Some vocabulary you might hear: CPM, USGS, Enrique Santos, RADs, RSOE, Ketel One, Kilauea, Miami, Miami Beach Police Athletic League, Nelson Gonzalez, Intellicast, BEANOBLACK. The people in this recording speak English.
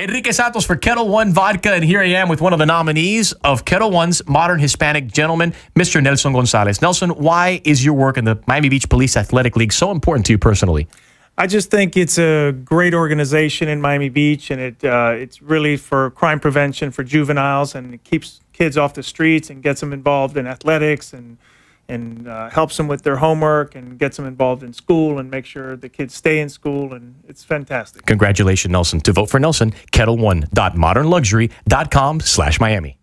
Enrique Santos for Ketel One Vodka, and here I am with one of the nominees of Ketel One's Modern Hispanic Gentleman, Mr. Nelson Gonzalez. Nelson, why is your work in the Miami Beach Police Athletic League so important to you personally? I just think it's a great organization in Miami Beach, and it's really for crime prevention for juveniles, and it keeps kids off the streets and gets them involved in athletics and helps them with their homework and gets them involved in school and make sure the kids stay in school, and it's fantastic. Congratulations, Nelson. To vote for Nelson, Ketel1.modernluxury.com/Miami.